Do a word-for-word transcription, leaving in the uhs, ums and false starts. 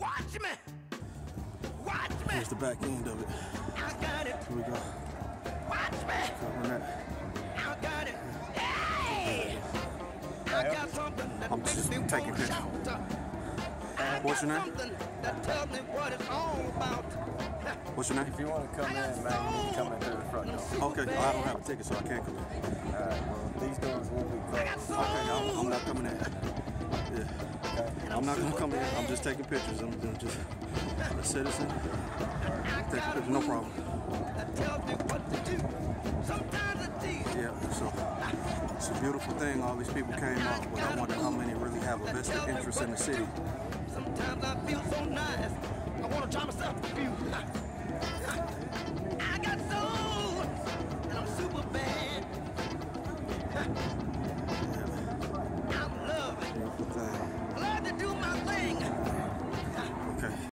Watch me! Watch me! Here's the back end of it. I got it. Here we go. Watch me! I got it. Hey! I got something that I'm just makes taking me shelter. I What's got your name? Something that tells me what it's all about. What's your name? If you want to come in, man, you can come in through the front door. Okay, well, I don't have a ticket, so I can't come in. All right, well, these doors will be closed. Okay, I'm, I'm not coming in. Yeah. I'm not gonna come in. I'm just taking pictures. I'm gonna just a citizen. Take pictures, no problem. Yeah, so it's a beautiful thing. All these people came out, but I wonder how many really have a vested interest in the city. Sometimes I feel so nice. I wanna try myself to feel. I got soul, and I'm super bad. I'm loving. Beautiful thing.